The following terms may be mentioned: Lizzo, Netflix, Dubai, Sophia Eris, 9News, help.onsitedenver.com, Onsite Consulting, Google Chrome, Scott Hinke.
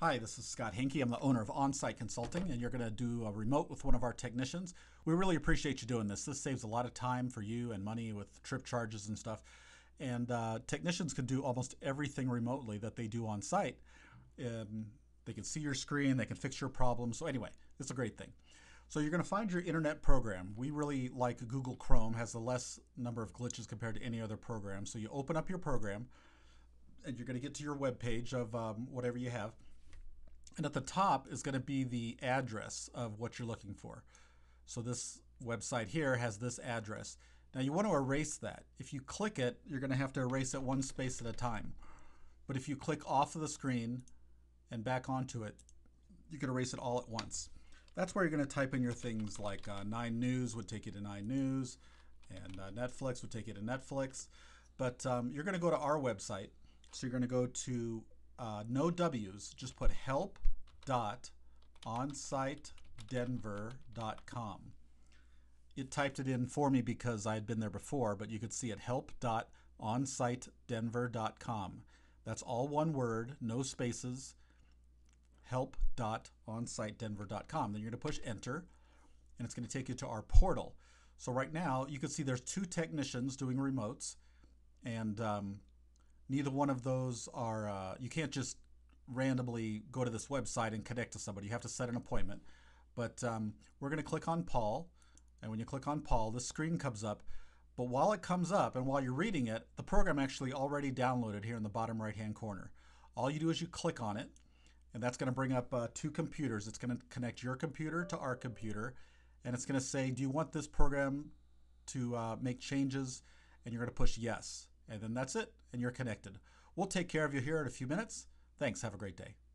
Hi, this is Scott Hinke. I'm the owner of Onsite Consulting, and you're going to do a remote with one of our technicians. We really appreciate you doing this. This saves a lot of time for you and money with trip charges and stuff. And technicians can do almost everything remotely that they do on site. They can see your screen, they can fix your problem. So anyway, it's a great thing. So you're going to find your internet program. We really like Google Chrome, has the less number of glitches compared to any other program. So you open up your program, and you're going to get to your web page of whatever you have. And at the top is going to be the address of what you're looking for. So this website here has this address. Now you want to erase that. If you click it, you're going to have to erase it one space at a time. But if you click off of the screen and back onto it, you can erase it all at once. That's where you're going to type in your things like 9News would take you to 9News, and Netflix would take you to Netflix. But you're going to go to our website. So you're going to go to no W's, just put help.onsitedenver.com. It typed it in for me because I had been there before, but you could see it, help.onsitedenver.com. That's all one word, no spaces, help.onsitedenver.com. Then you're going to push enter, and it's going to take you to our portal. So right now, you can see there's two technicians doing remotes, and neither one of those are, you can't just randomly go to this website and connect to somebody. You have to set an appointment. But we're going to click on Paul. And when you click on Paul, this screen comes up. But while it comes up and while you're reading it, the program actually already downloaded here in the bottom right-hand corner. All you do is you click on it, and that's going to bring up two computers. It's going to connect your computer to our computer, and it's going to say, do you want this program to make changes? And you're going to push yes. And then that's it, and you're connected. We'll take care of you here in a few minutes. Thanks. Have a great day.